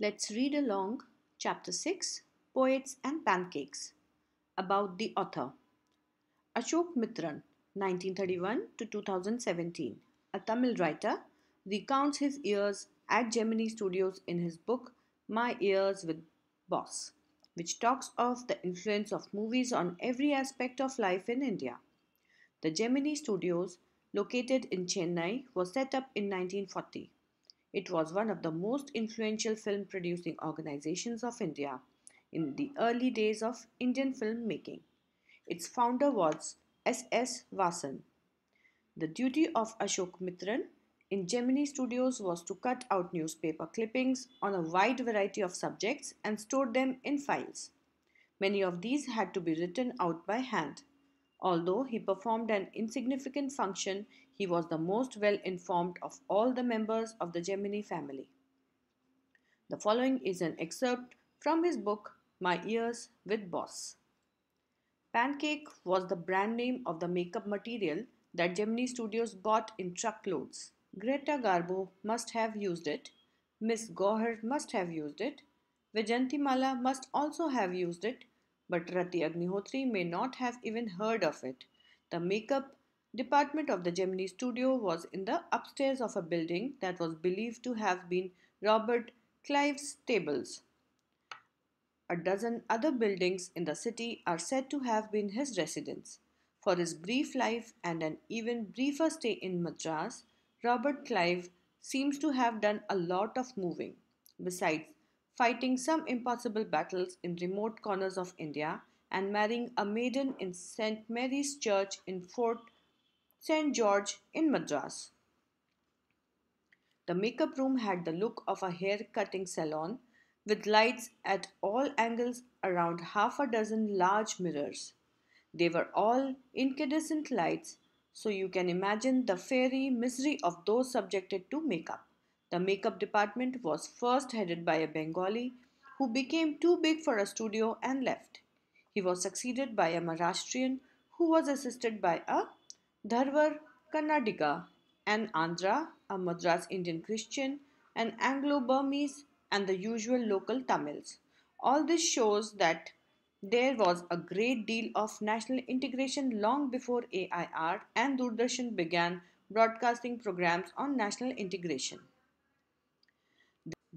Let's read along Chapter 6, Poets and Pancakes, about the author. Ashokamitran, 1931 to 2017, a Tamil writer, recounts his years at Gemini Studios in his book My Years with Boss, which talks of the influence of movies on every aspect of life in India. The Gemini Studios, located in Chennai, was set up in 1940. It was one of the most influential film producing organizations of India in the early days of Indian filmmaking. Its founder was S. S. Vasan. The duty of Ashokamitran in Gemini Studios was to cut out newspaper clippings on a wide variety of subjects and store them in files. Many of these had to be written out by hand. Although he performed an insignificant function, he was the most well-informed of all the members of the Gemini family. The following is an excerpt from his book, My Years with Boss. Pancake was the brand name of the makeup material that Gemini Studios bought in truckloads. Greta Garbo must have used it, Miss Gauher must have used it, Vijanti Mala must also have used it, but Ratti Agnihotri may not have even heard of it. The makeup department of the Gemini Studio was in the upstairs of a building that was believed to have been Robert Clive's stables. A dozen other buildings in the city are said to have been his residence. For his brief life and an even briefer stay in Madras, Robert Clive seems to have done a lot of moving. Besides fighting some impossible battles in remote corners of India and marrying a maiden in St. Mary's Church in Fort Saint George in Madras. The makeup room had the look of a hair-cutting salon with lights at all angles around half a dozen large mirrors. They were all incandescent lights, so you can imagine the fairy misery of those subjected to makeup. The makeup department was first headed by a Bengali who became too big for a studio and left. He was succeeded by a Maharashtrian who was assisted by a Dharwar Karnataka, an Andhra, a Madras Indian Christian, an Anglo-Burmese, and the usual local Tamils. All this shows that there was a great deal of national integration long before AIR and Doordarshan began broadcasting programs on national integration.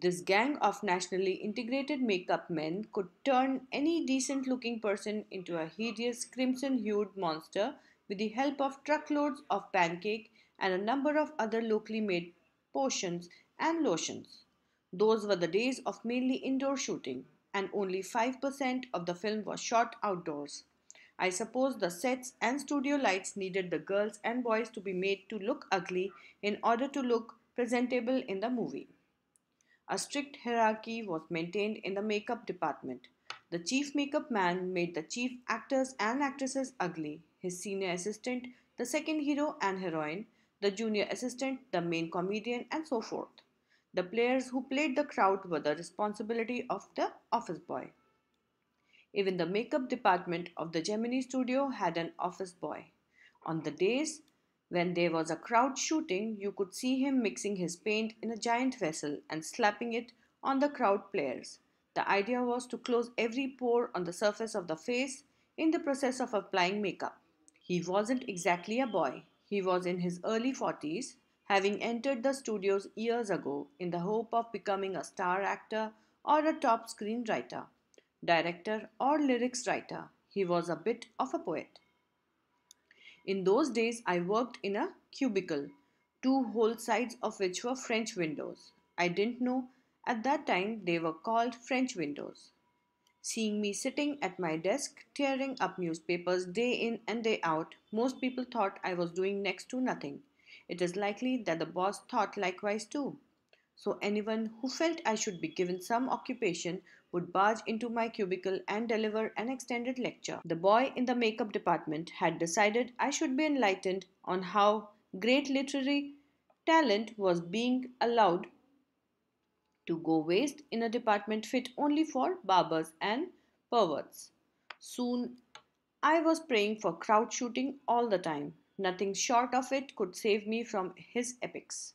This gang of nationally integrated makeup men could turn any decent-looking person into a hideous crimson-hued monster with the help of truckloads of pancake and a number of other locally made potions and lotions. Those were the days of mainly indoor shooting, and only 5% of the film was shot outdoors. I suppose the sets and studio lights needed the girls and boys to be made to look ugly in order to look presentable in the movie. A strict hierarchy was maintained in the makeup department. The chief makeup man made the chief actors and actresses ugly, his senior assistant the second hero and heroine, the junior assistant the main comedian, and so forth. The players who played the crowd were the responsibility of the office boy. Even the makeup department of the Gemini Studio had an office boy. On the days when there was a crowd shooting, you could see him mixing his paint in a giant vessel and slapping it on the crowd players. The idea was to close every pore on the surface of the face in the process of applying makeup. He wasn't exactly a boy. He was in his early 40s, having entered the studios years ago in the hope of becoming a star actor or a top screenwriter, director or lyrics writer. He was a bit of a poet. In those days, I worked in a cubicle, two whole sides of which were French windows. I didn't know at that time they were called French windows. Seeing me sitting at my desk, tearing up newspapers day in and day out, most people thought I was doing next to nothing. It is likely that the boss thought likewise too. So anyone who felt I should be given some occupation would barge into my cubicle and deliver an extended lecture. The boy in the makeup department had decided I should be enlightened on how great literary talent was being allowed to go waste in a department fit only for barbers and perverts. Soon, I was praying for crowd shooting all the time. Nothing short of it could save me from his epics.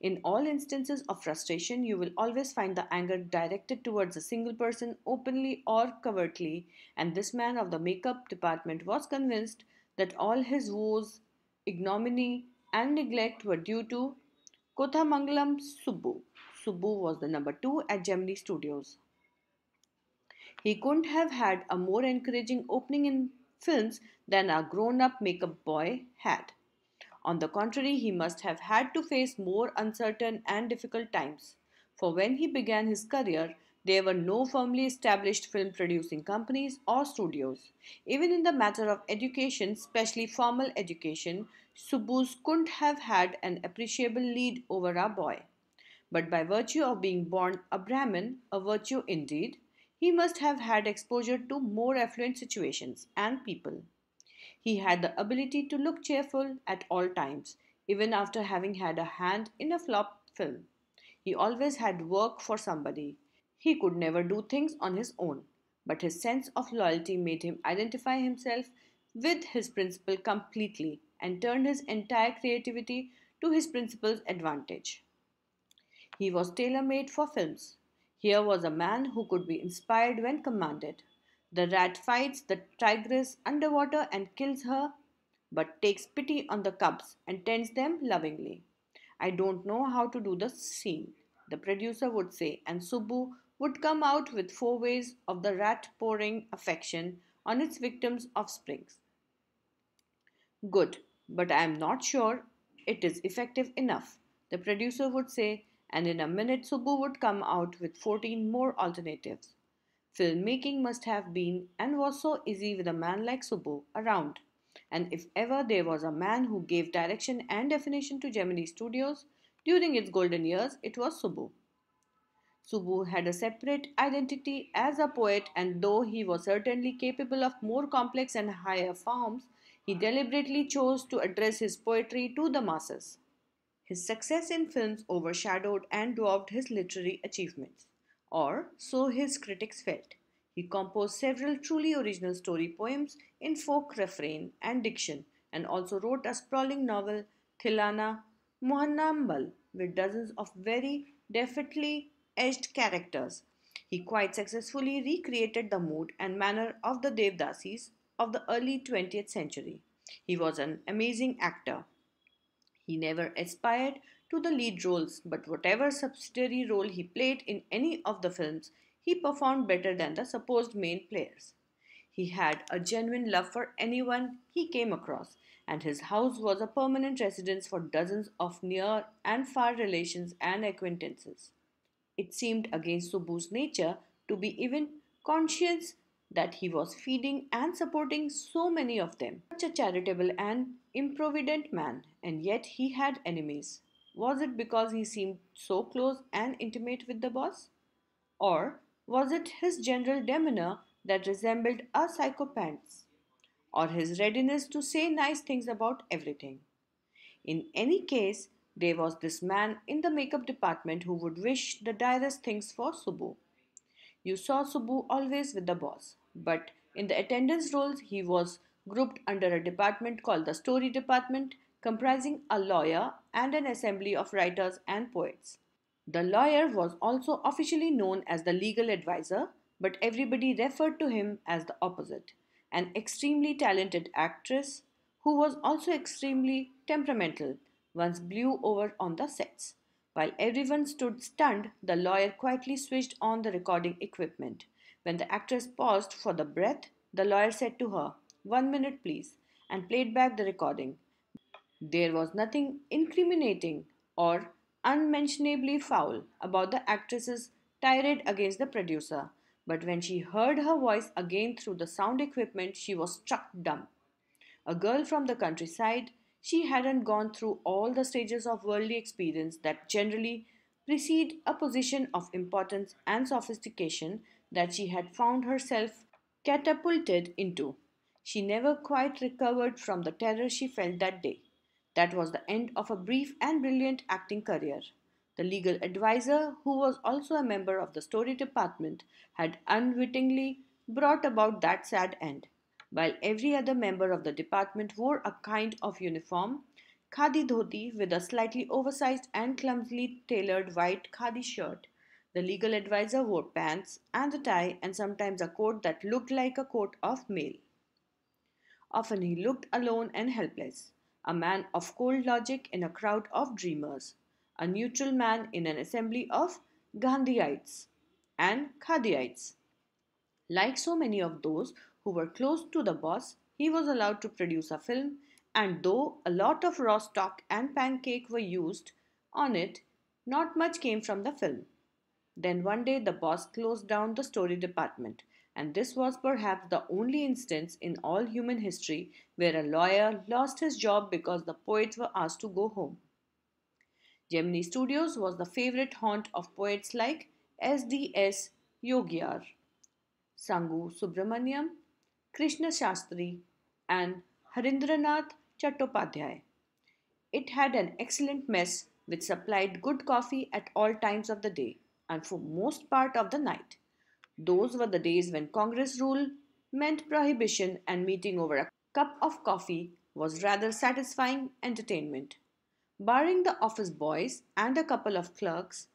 In all instances of frustration, you will always find the anger directed towards a single person, openly or covertly, and this man of the makeup department was convinced that all his woes, ignominy, and neglect were due to Kothamangalam Subbu. Subbu was the number 2 at Gemini Studios. He couldn't have had a more encouraging opening in films than our grown-up makeup boy had. On the contrary, he must have had to face more uncertain and difficult times. For when he began his career, there were no firmly established film producing companies or studios. Even in the matter of education, especially formal education, Subbu couldn't have had an appreciable lead over our boy. But by virtue of being born a Brahmin, a virtue indeed, he must have had exposure to more affluent situations and people. He had the ability to look cheerful at all times, even after having had a hand in a flop film. He always had work for somebody. He could never do things on his own, but his sense of loyalty made him identify himself with his principal completely and turned his entire creativity to his principal's advantage. He was tailor-made for films. Here was a man who could be inspired when commanded. The rat fights the tigress underwater and kills her, but takes pity on the cubs and tends them lovingly. "I don't know how to do the scene," the producer would say, and Subbu would come out with 4 ways of the rat pouring affection on its victim's offspring. "Good, but I am not sure it is effective enough," the producer would say, and in a minute Subbu would come out with 14 more alternatives. Filmmaking must have been and was so easy with a man like Subbu around. And if ever there was a man who gave direction and definition to Gemini Studios during its golden years, it was Subbu. Subbu had a separate identity as a poet, and though he was certainly capable of more complex and higher forms, he deliberately chose to address his poetry to the masses. His success in films overshadowed and dwarfed his literary achievements, or so his critics felt. He composed several truly original story poems in folk refrain and diction, and also wrote a sprawling novel, Thilana Mohanambal, with dozens of very deftly edged characters. He quite successfully recreated the mood and manner of the Devdasis of the early 20th century. He was an amazing actor. He never aspired to the lead roles, but whatever subsidiary role he played in any of the films, he performed better than the supposed main players. He had a genuine love for anyone he came across, and his house was a permanent residence for dozens of near and far relations and acquaintances. It seemed against Subbu's nature to be even conscious that he was feeding and supporting so many of them. Such a charitable and improvident man, and yet he had enemies. Was it because he seemed so close and intimate with the boss? Or was it his general demeanor that resembled a psychopath's? Or his readiness to say nice things about everything? In any case, there was this man in the makeup department who would wish the direst things for Subbu. You saw Subbu always with the boss, but in the attendance roles he was grouped under a department called the Story Department, comprising a lawyer and an assembly of writers and poets. The lawyer was also officially known as the legal advisor, but everybody referred to him as the opposite, an extremely talented actress who was also extremely temperamental, once blew over on the sets. While everyone stood stunned, the lawyer quietly switched on the recording equipment. When the actress paused for the breath, the lawyer said to her, "1 minute, please," and played back the recording. There was nothing incriminating or unmentionably foul about the actress's tirade against the producer, but when she heard her voice again through the sound equipment, she was struck dumb. A girl from the countryside, she hadn't gone through all the stages of worldly experience that generally precede a position of importance and sophistication that she had found herself catapulted into. She never quite recovered from the terror she felt that day. That was the end of a brief and brilliant acting career. The legal advisor, who was also a member of the Story Department, had unwittingly brought about that sad end. While every other member of the department wore a kind of uniform, khadi dhoti with a slightly oversized and clumsily tailored white khadi shirt. The legal advisor wore pants and a tie and sometimes a coat that looked like a coat of mail. Often he looked alone and helpless, a man of cold logic in a crowd of dreamers, a neutral man in an assembly of Gandhiites and Khadiites. Like so many of those who were close to the boss, he was allowed to produce a film, and though a lot of raw stock and pancake were used on it, not much came from the film. Then one day the boss closed down the story department, and this was perhaps the only instance in all human history where a lawyer lost his job because the poets were asked to go home. Gemini Studios was the favorite haunt of poets like S.D.S. Yogyar, Sangu Subramanyam, Krishna Shastri, and Harindranath Chattopadhyay. It had an excellent mess which supplied good coffee at all times of the day and for most part of the night. Those were the days when Congress rule meant prohibition and meeting over a cup of coffee was rather satisfying entertainment. Barring the office boys and a couple of clerks,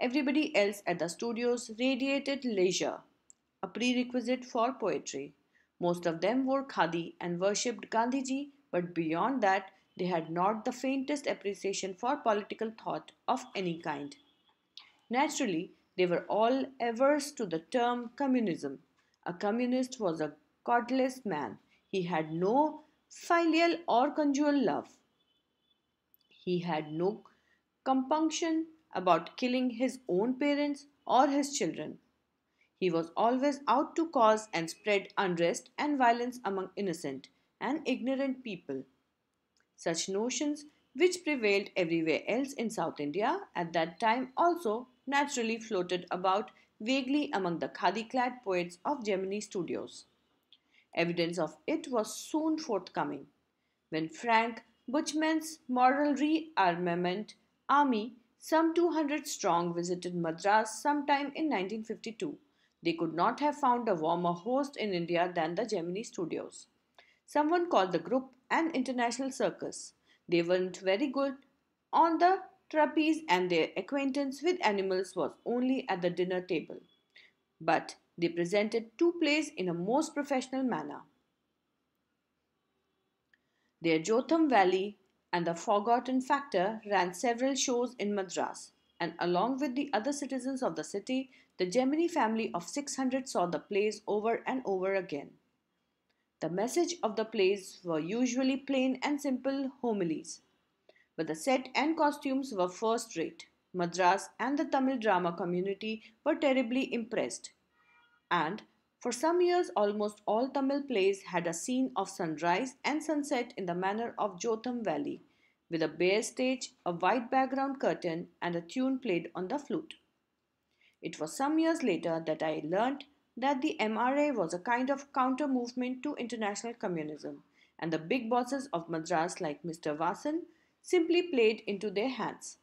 everybody else at the studios radiated leisure, a prerequisite for poetry. Most of them wore khadi and worshipped Gandhiji, but beyond that, they had not the faintest appreciation for political thought of any kind. Naturally, they were all averse to the term communism. A communist was a godless man. He had no filial or conjugal love. He had no compunction about killing his own parents or his children. He was always out to cause and spread unrest and violence among innocent and ignorant people. Such notions, which prevailed everywhere else in South India at that time, also naturally floated about vaguely among the khadi-clad poets of Gemini Studios. Evidence of it was soon forthcoming. When Frank Buchman's Moral Rearmament Army, some 200 strong, visited Madras sometime in 1952. They could not have found a warmer host in India than the Gemini Studios. Someone called the group an international circus. They weren't very good on the trapeze, and their acquaintance with animals was only at the dinner table. But they presented two plays in a most professional manner. Their Jotham Valley and the Forgotten Factor ran several shows in Madras, and along with the other citizens of the city, the Gemini family of 600 saw the plays over and over again. The message of the plays were usually plain and simple homilies, but the set and costumes were first rate. Madras and the Tamil drama community were terribly impressed, and for some years almost all Tamil plays had a scene of sunrise and sunset in the manner of Jotham Valley, with a bare stage, a white background curtain, and a tune played on the flute. It was some years later that I learnt that the MRA was a kind of counter-movement to international communism, and the big bosses of Madras like Mr. Vasan simply played into their hands.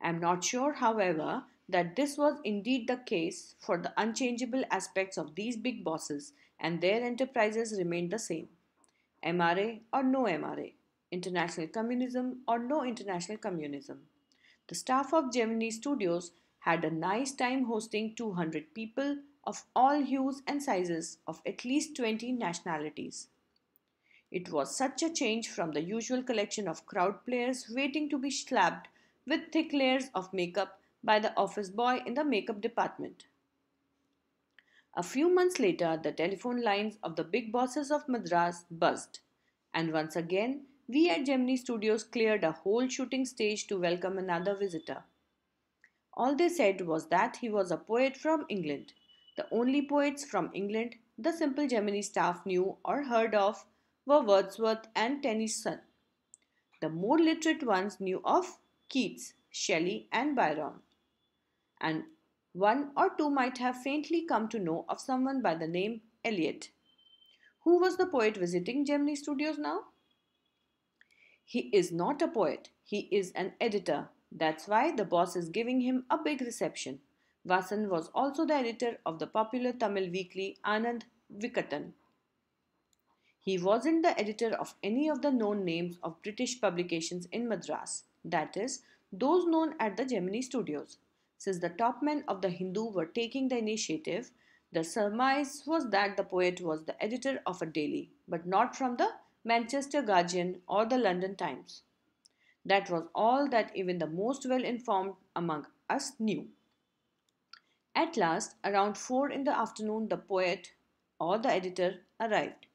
I am not sure, however, that this was indeed the case, for the unchangeable aspects of these big bosses and their enterprises remained the same. MRA or no MRA, international communism or no international communism. The staff of Gemini Studios had a nice time hosting 200 people of all hues and sizes, of at least 20 nationalities. It was such a change from the usual collection of crowd players waiting to be slapped with thick layers of makeup by the office boy in the makeup department. A few months later, the telephone lines of the big bosses of Madras buzzed, and once again, we at Gemini Studios cleared a whole shooting stage to welcome another visitor. All they said was that he was a poet from England. The only poets from England the simple Gemini staff knew or heard of were Wordsworth and Tennyson. The more literate ones knew of Keats, Shelley, and Byron. And one or two might have faintly come to know of someone by the name Eliot. Who was the poet visiting Gemini Studios now? He is not a poet. He is an editor. That's why the boss is giving him a big reception. Vasan was also the editor of the popular Tamil weekly Anand Vikatan. He wasn't the editor of any of the known names of British publications in Madras, that is, those known at the Gemini Studios. Since the top men of the Hindu were taking the initiative, the surmise was that the poet was the editor of a daily, but not from the Manchester Guardian or the London Times. That was all that even the most well-informed among us knew. At last, around 4 in the afternoon, the poet or the editor arrived.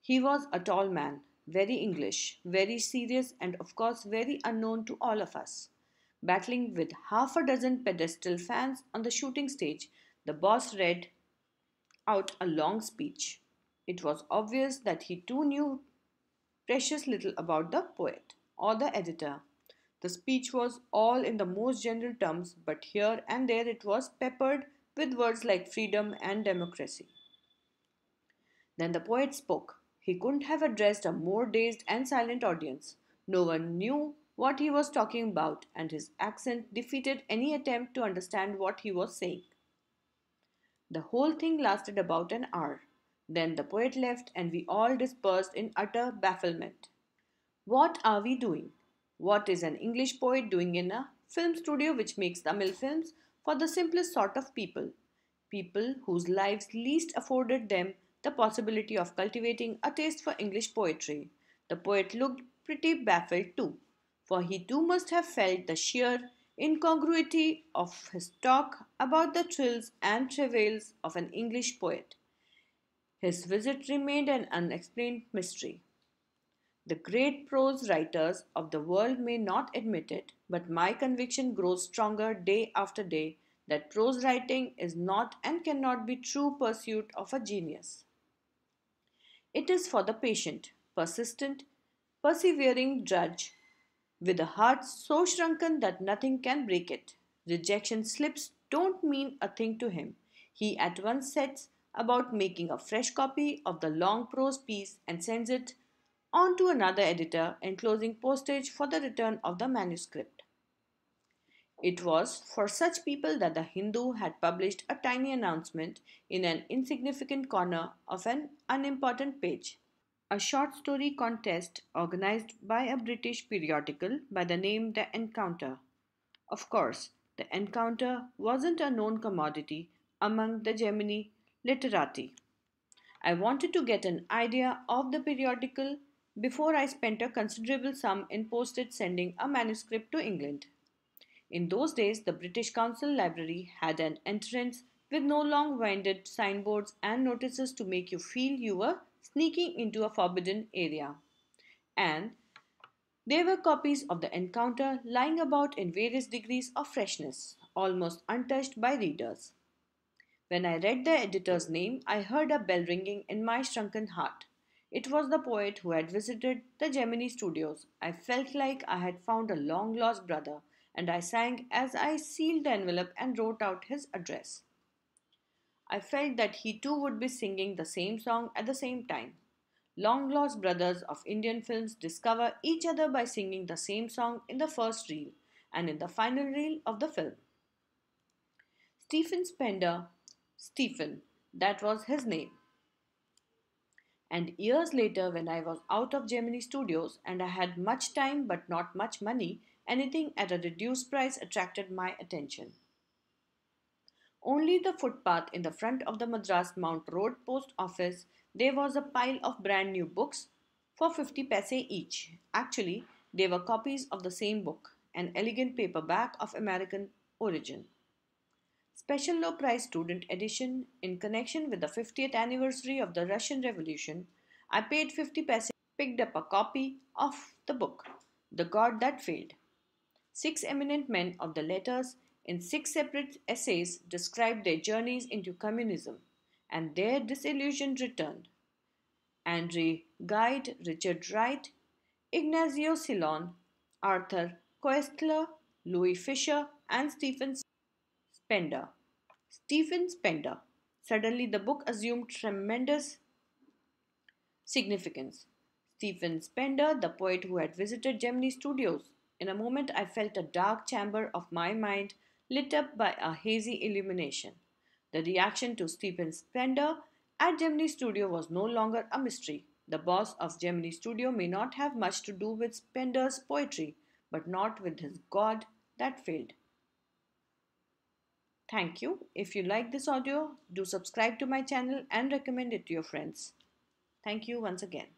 He was a tall man, very English, very serious, and of course very unknown to all of us. Battling with half a dozen pedestal fans on the shooting stage, the boss read out a long speech. It was obvious that he too knew precious little about the poet or the editor. The speech was all in the most general terms, but here and there it was peppered with words like freedom and democracy. Then the poet spoke. He couldn't have addressed a more dazed and silent audience. No one knew what he was talking about, and his accent defeated any attempt to understand what he was saying. The whole thing lasted about an hour. Then the poet left, and we all dispersed in utter bafflement. What are we doing? What is an English poet doing in a film studio which makes Tamil films for the simplest sort of people? People whose lives least afforded them the possibility of cultivating a taste for English poetry. The poet looked pretty baffled too, for he too must have felt the sheer incongruity of his talk about the thrills and travails of an English poet. His visit remained an unexplained mystery. The great prose writers of the world may not admit it, but my conviction grows stronger day after day that prose writing is not and cannot be true pursuit of a genius. It is for the patient, persistent, persevering drudge, with a heart so shrunken that nothing can break it. Rejection slips don't mean a thing to him. He at once sets about making a fresh copy of the long prose piece and sends it on to another editor, enclosing postage for the return of the manuscript. It was for such people that the Hindu had published a tiny announcement in an insignificant corner of an unimportant page. A short story contest organized by a British periodical by the name The Encounter. Of course, The Encounter wasn't a known commodity among the Gemini literati. I wanted to get an idea of the periodical before I spent a considerable sum in postage sending a manuscript to England. In those days, the British Council Library had an entrance with no long-winded signboards and notices to make you feel you were sneaking into a forbidden area. And there were copies of The Encounter lying about in various degrees of freshness, almost untouched by readers. When I read the editor's name, I heard a bell ringing in my shrunken heart. It was the poet who had visited the Gemini Studios. I felt like I had found a long-lost brother, and I sang as I sealed the envelope and wrote out his address. I felt that he too would be singing the same song at the same time. Long-lost brothers of Indian films discover each other by singing the same song in the first reel and in the final reel of the film. Stephen Spender, Stephen, that was his name. And years later, when I was out of Gemini Studios and I had much time but not much money, anything at a reduced price attracted my attention. Only the footpath in the front of the Madras Mount Road post office, there was a pile of brand new books for 50 paise each. Actually, they were copies of the same book, an elegant paperback of American origin. Special low-price student edition in connection with the 50th anniversary of the Russian Revolution, I paid 50 paise, picked up a copy of the book, The God That Failed. 6 eminent men of the letters in 6 separate essays described their journeys into communism and their disillusioned return. Andre Gide, Richard Wright, Ignazio Silon, Arthur Koestler, Louis Fisher, and Stephen Spender. Stephen Spender. Suddenly the book assumed tremendous significance. Stephen Spender, the poet who had visited Gemini Studios. In a moment I felt a dark chamber of my mind lit up by a hazy illumination. The reaction to Stephen Spender at Gemini Studio was no longer a mystery. The boss of Gemini Studio may not have much to do with Spender's poetry, but not with his God that failed. Thank you. If you like this audio, do subscribe to my channel and recommend it to your friends. Thank you once again.